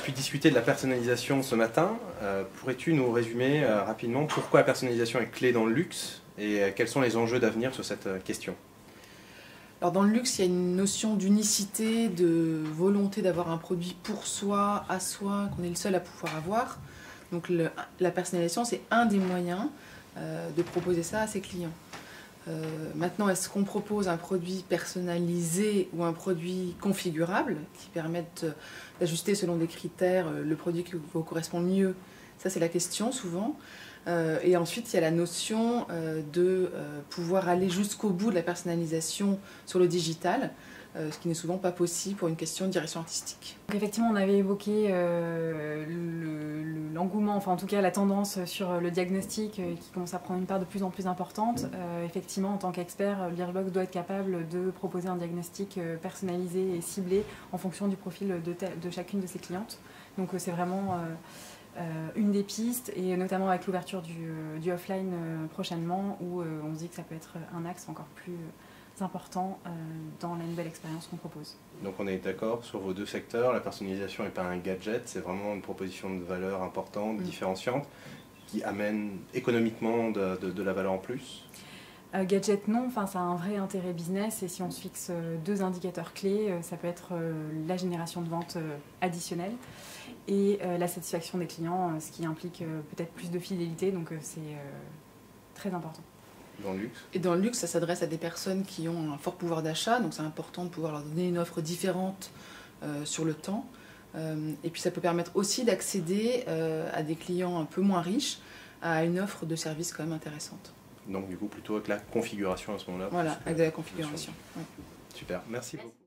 pu discuter de la personnalisation ce matin. Pourrais-tu nous résumer rapidement pourquoi la personnalisation est clé dans le luxe et quels sont les enjeux d'avenir sur cette question? Alors dans le luxe, il y a une notion d'unicité, de volonté d'avoir un produit pour soi, à soi, qu'on est le seul à pouvoir avoir. Donc la personnalisation, c'est un des moyens de proposer ça à ses clients. Maintenant, est-ce qu'on propose un produit personnalisé ou un produit configurable qui permettent d'ajuster selon des critères le produit qui vous correspond mieux? Ça, c'est la question souvent. Et ensuite, il y a la notion de pouvoir aller jusqu'au bout de la personnalisation sur le digital, ce qui n'est souvent pas possible pour une question de direction artistique. Donc, effectivement, on avait évoqué l'engouement, enfin en tout cas la tendance sur le diagnostic qui commence à prendre une part de plus en plus importante. Effectivement, en tant qu'expert, Birchbox doit être capable de proposer un diagnostic personnalisé et ciblé en fonction du profil de chacune de ses clientes. Donc c'est vraiment une des pistes, et notamment avec l'ouverture du offline prochainement, où on se dit que ça peut être un axe encore plus important dans la nouvelle expérience qu'on propose. Donc on est d'accord sur vos deux secteurs, la personnalisation n'est pas un gadget, c'est vraiment une proposition de valeur importante, différenciante, qui amène économiquement de la valeur en plus. Gadget non, enfin, ça a un vrai intérêt business, et si on se fixe deux indicateurs clés, ça peut être la génération de ventes additionnelle et la satisfaction des clients, ce qui implique peut-être plus de fidélité, donc c'est très important. Dans le luxe. Et dans le luxe, ça s'adresse à des personnes qui ont un fort pouvoir d'achat, donc c'est important de pouvoir leur donner une offre différente sur le temps. Et puis ça peut permettre aussi d'accéder à des clients un peu moins riches, à une offre de service quand même intéressante. Donc du coup plutôt avec la configuration à ce moment-là. Voilà, avec de la configuration. Ouais. Super, merci beaucoup.